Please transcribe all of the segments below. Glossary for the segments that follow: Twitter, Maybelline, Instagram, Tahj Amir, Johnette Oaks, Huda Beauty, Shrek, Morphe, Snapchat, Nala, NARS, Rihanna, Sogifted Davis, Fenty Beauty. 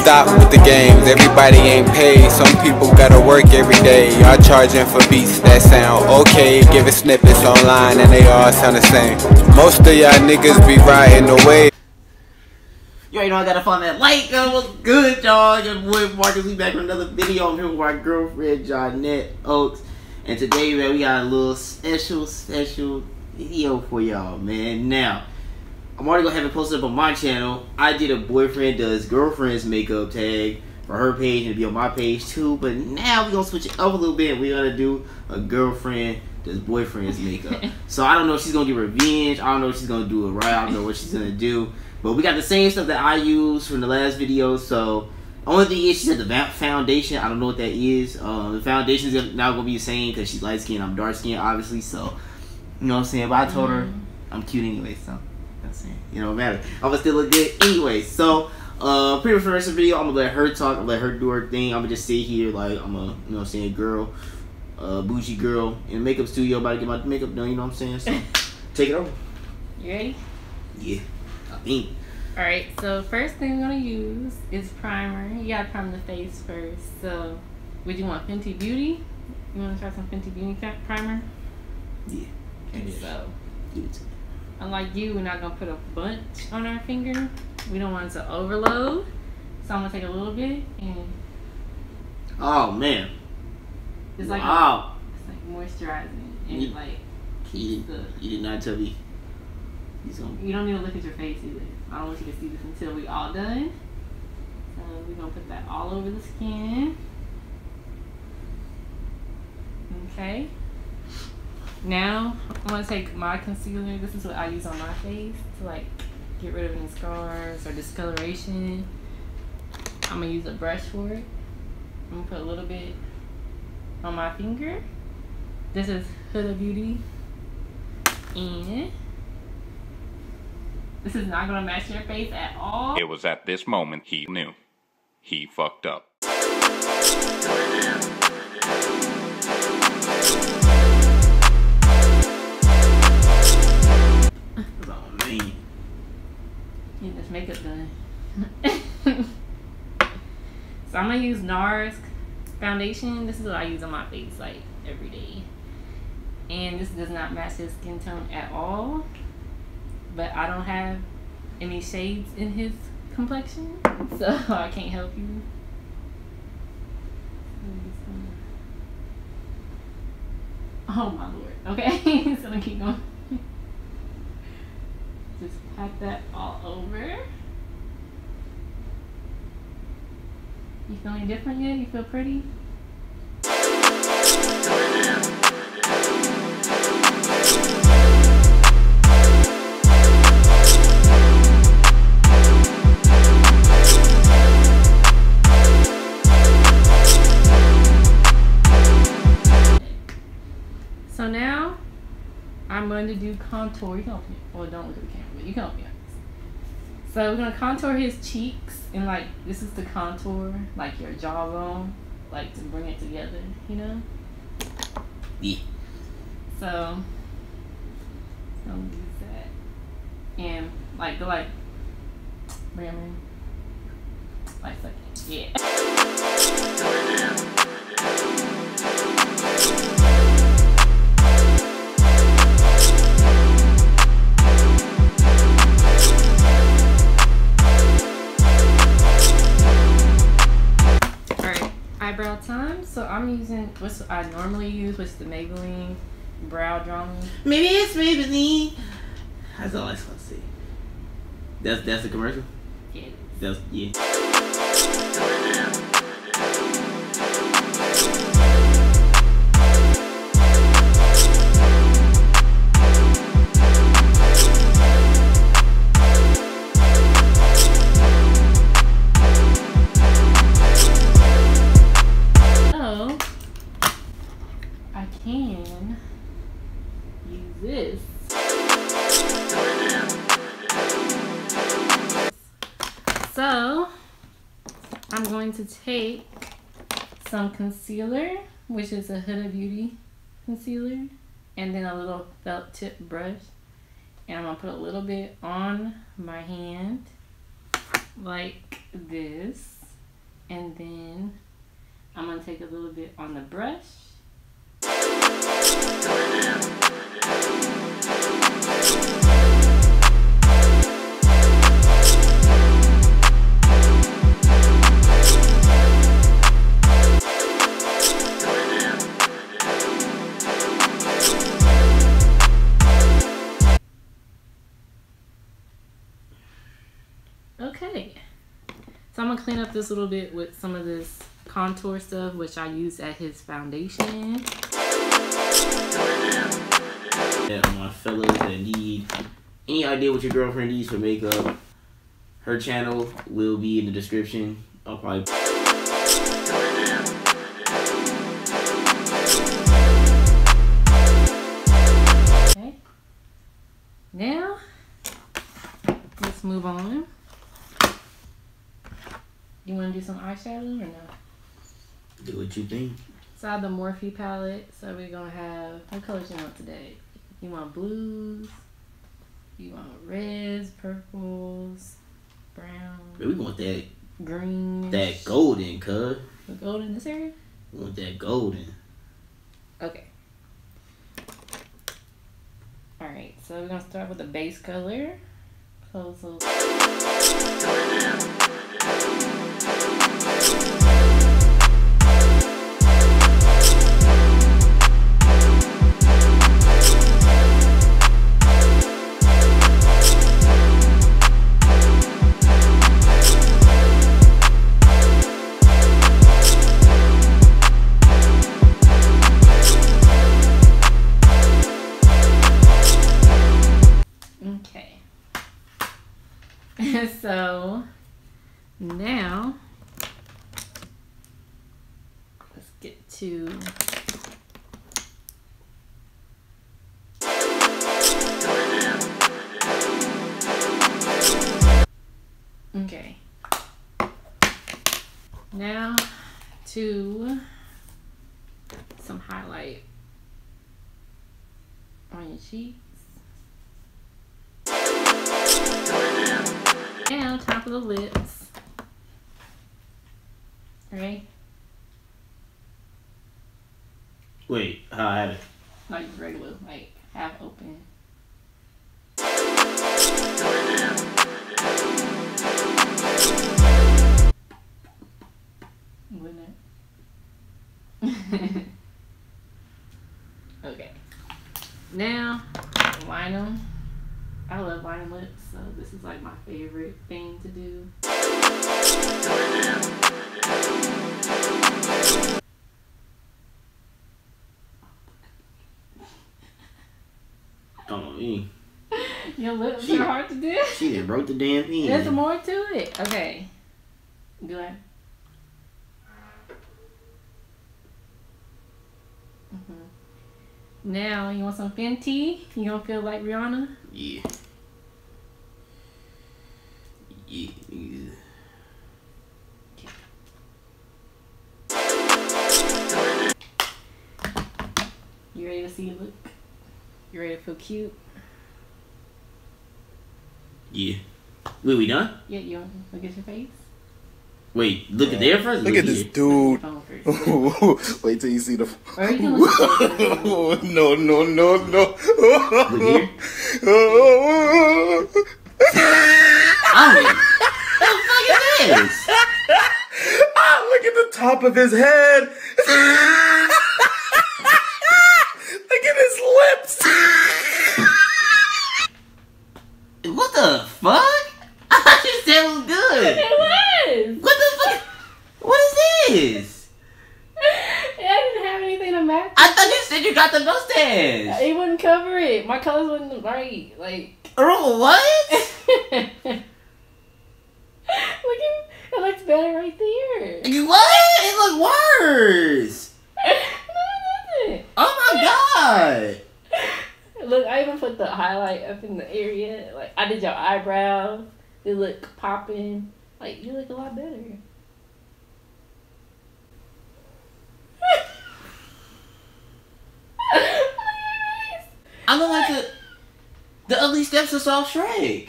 stop with the games, everybody ain't paid. Some people gotta work every day. Y'all charging for beats that sound okay, giving snippets online and they all sound the same. Most of y'all niggas be riding away. You already know I gotta find that like. What's good, y'all? Your boy Marcus, we back with another video. I'm here with my girlfriend Johnette Oaks, and today, man, we got a little special video for y'all, man. Now, I'm already gonna have it posted up on my channel. I did a boyfriend does girlfriend's makeup tag for her page, and it'll be on my page too. But now we're gonna switch it up a little bit. We're gonna do a girlfriend does boyfriend's makeup. So I don't know if she's gonna get revenge. I don't know if she's gonna do it right. I don't know what she's gonna do. But we got the same stuff that I used from the last video. So only thing is, she said the foundation. I don't know what that is. The foundation is not gonna be the same because she's light skinned. I'm dark skinned, obviously. So you know what I'm saying. But I told her I'm cute anyway. So that's it. You know, it matter. I'm gonna still look good anyway. So pretty much for the rest of the video, I'm gonna let her talk. I'm gonna let her do her thing. I'm gonna just sit here like I'm a, you know what I'm saying, girl, bougie girl in a makeup studio about to get my makeup done. You know what I'm saying. So take it over. You ready? Yeah. Alright, so first thing we're going to use is primer. You got to prime the face first. So, would you want Fenty Beauty? You want to try some Fenty Beauty primer? Yeah. And so, give it to me. Unlike you, we're not going to put a bunch on our finger. We don't want it to overload. So, I'm going to take a little bit and... Oh, man. It's like, wow. It's like moisturizing. And you, like, you did not tell me. You don't need to look at your face either. I don't want you to see this until we all done. So we're going to put that all over the skin. Okay. Now I'm going to take my concealer. This is what I use on my face to like get rid of any scars or discoloration. I'm going to use a brush for it. I'm going to put a little bit on my finger. This is Huda Beauty. And... this is not gonna match your face at all. It was at this moment he knew. He fucked up. Oh, man. Get this makeup done. So I'm gonna use NARS foundation. This is what I use on my face like every day. And this does not match his skin tone at all. But I don't have any shades in his complexion, so I can't help you. Oh my lord. Okay, so I keep going. Just pat that all over. You feeling different yet? You feel pretty? So now, I'm going to do contour. You can open it. Well, don't look at the camera, but you can open it. So we're going to contour his cheeks. And like, this is the contour, like your jawbone, like to bring it together, you know? Yeah. So, I'm going to use that. And like, go like, ramming. Like, suck it. Yeah. Brow time, so I'm using what I normally use, which is the Maybelline brow drawing. Maybe it's Maybelline. That's all I was gonna say. That's the commercial. Yeah. That's So, I'm going to take some concealer, which is a Huda Beauty concealer, and then a little felt tip brush. And I'm going to put a little bit on my hand, like this. And then I'm going to take a little bit on the brush. Okay, so I'm going to clean up this little bit with some of this contour stuff, which I used at his foundation. Yeah, my fellas that need any idea what your girlfriend needs for makeup, her channel will be in the description. I'll probably okay. Now let's move on. You want to do some eyeshadow or no? Do what you think. So I have the Morphe palette. So we're going to have, what colors you want today? You want blues, you want reds, purples, browns. We want that green. That golden, cuz. The golden this area? We want that golden. Okay. Alright, so we're going to start with the base color. Close those. So now let's get to okay. Now to some highlight on your cheek. And top of the lips. Right? Wait, how I have it? Like regular, like half open. Wouldn't it? Okay. Now, line them. I love line lips, so this is like my favorite thing to do. Don't know. Your lips are hard to do? She just broke the damn thing. There's more to it. Okay. Do I? Mm-hmm. Now, you want some Fenty? You gonna feel like Rihanna? Yeah. Yeah. Okay. You ready to see your look? You ready to feel cute? Yeah. Wait, we done? Yeah, you want to look at your face? Wait, look at there first? Look at this dude. Wait till you see the No. Look here. What the fuck is this? Ah, look at the top of his head. Look at his lips. What the fuck? I just said it was good. It was. What the fuck? What is this? I thought you said you got the mustache. It wouldn't cover it. My colors wasn't right. Like, oh, what? Look at it. Looks better right there. You what? It looks worse. No, it doesn't. Oh my god. Look, I even put the highlight up in the area. Like, I did your eyebrows. They look popping. Like, you look a lot better. I look like the ugly steps of Saw Shrek.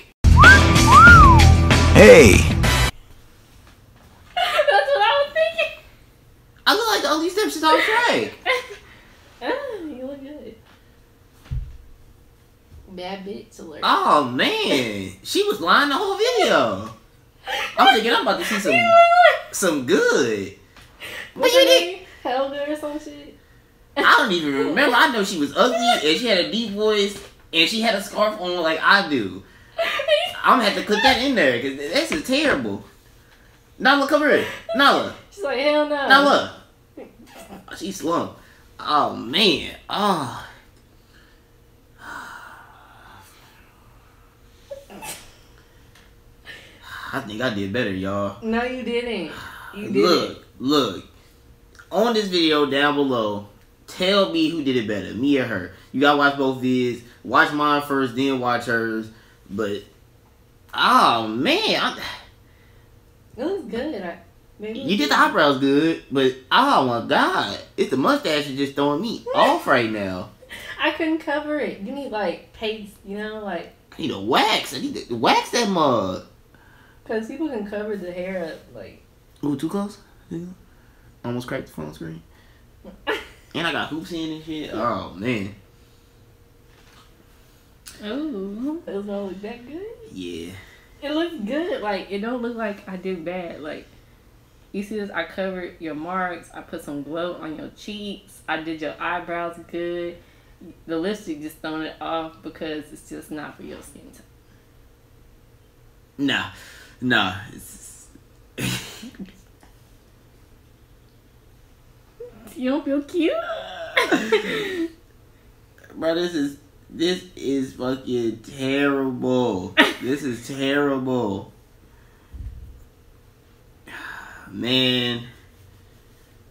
Hey! That's what I is okay. You look good. Bad bitch alert. Oh man, she was lying the whole video. I'm thinking I'm about to see some good. What you did? Hell good or some shit. I don't even remember. I know she was ugly and she had a deep voice and she had a scarf on like I do. I'm gonna have to clip that in there because this is terrible. Nala, come here. Nala. She's like, hell no. Nala. She's slumped. Oh man. Oh. I think I did better, y'all. No, you didn't. You did. Look. On this video down below, tell me who did it better, me or her. You gotta watch both vids. Watch mine first, then watch hers. But, oh man. It was good. You did the eyebrows good, but oh my god. It's the mustache that's just throwing me off right now. I couldn't cover it. You need like paste, you know? Like. I need a wax. I need to wax that mug. Because people can cover the hair up, like... Ooh, too close? Yeah. Almost cracked the phone screen. And I got hoops in and shit. Oh, man. Ooh. It don't look that good? Yeah. It looks good. Like, it don't look like I did bad. Like, you see this? I covered your marks. I put some glow on your cheeks. I did your eyebrows good. The lipstick just thrown it off because it's just not for your skin type. Nah. Nah, it's... You don't feel cute? Bro, this is fucking terrible. This is terrible. Man.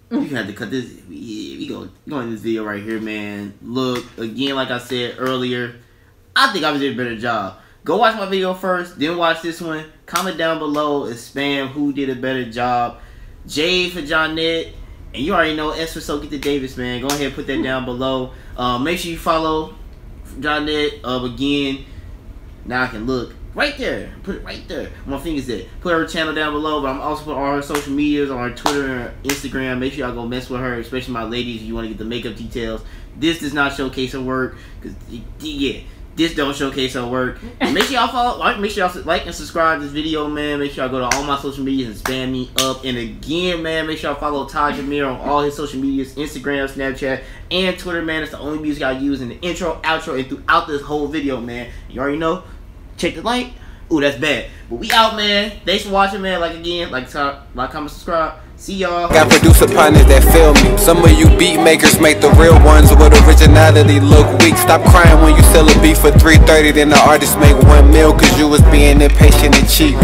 We had to cut this. We go in this video right here, man. Look, again, like I said earlier, I think I did a better job. Go watch my video first, then watch this one. Comment down below and spam who did a better job. J for Johnette, and you already know S for Sogifted Davis, man. Go ahead and put that down below. Make sure you follow Johnette again. Now I can look right there. Put it right there. My finger's there. Put her channel down below, but I'm also putting all her social medias on her Twitter and her Instagram. Make sure y'all go mess with her, especially my ladies. If you want to get the makeup details. This does not showcase her work, because yeah. This don't showcase her work. And make sure y'all follow, make sure y'all like and subscribe to this video, man. Make sure y'all go to all my social medias and spam me up. And again, man, make sure y'all follow Tahj Amir on all his social medias, Instagram, Snapchat, and Twitter, man. It's the only music I use in the intro, outro, and throughout this whole video, man. You already know. Check the like. Ooh, that's bad. But we out, man. Thanks for watching, man. Like again, like, comment, subscribe. See y'all. Got producer partners that film me. Some of you beat makers make the real ones with originality look weak. Stop crying when you sell a beat for $3.30, then the artist make $1 million cause you was being impatient and cheap.